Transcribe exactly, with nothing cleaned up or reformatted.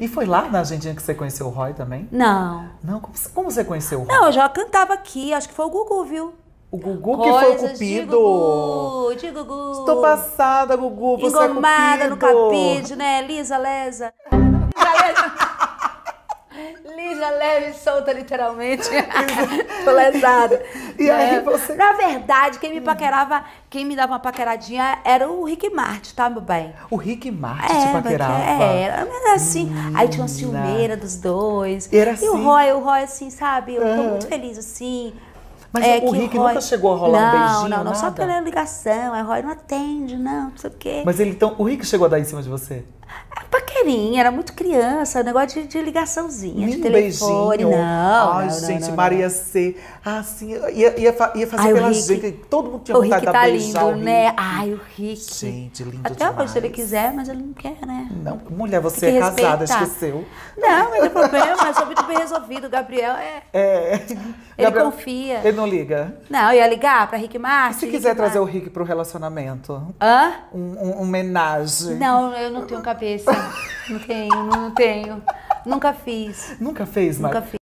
E foi lá na Argentina que você conheceu o Roy também? Não. Não? Como, como você conheceu o Roy? Não, eu já cantava aqui, acho que foi o Gugu, viu? O Gugu que Coisas foi o cupido. Gugu, de Gugu. Estou passada, Gugu, você é cupido. Engomada no cabide, né? Lisa, lesa. Lisa, leve e solta, literalmente. Tô lesada. E aí você... Na verdade, quem me paquerava, quem me dava uma paqueradinha era o Rick Martin, tá, meu bem? O Rick Martin te paquerava? É, era assim. Hum, aí tinha uma ciumeira dos dois. Era assim. E o Roy, o Roy assim, sabe? Eu tô muito feliz assim. Mas é, o Rick Roy... nunca chegou a rolar não, um beijinho, Não, não, não, só pela ligação, aí Roy não atende, não, não sei o quê. Mas ele, então, o Rick chegou a dar em cima de você? É paquerinha, era muito criança, um negócio de, de ligaçãozinha, nem de telefone, beijinho. não. Ai, não, gente, não, não, Maria C, assim, ah, ia, ia, ia fazer Ai, pela Rick, gente, todo mundo tinha vontade de tá beijar lindo, o Rick. né? Ai, o Rick. Gente, lindo Até demais. Até hoje, se ele quiser, mas ele não quer, né? Não, mulher, você é casada, esqueceu. Não, não tem problema, eu sou muito bem resolvido, o Gabriel é... é. Ele Gabriel, confia. Ele não liga? Não, ia ligar pra Rick Martin. Se quiser Rick trazer Martin. o Rick pro relacionamento? Hã? Um, um, um homenagem. Não, eu não tenho cabeça. Não tenho, não tenho. Nunca fiz. Nunca fez, Maria? Nunca fiz.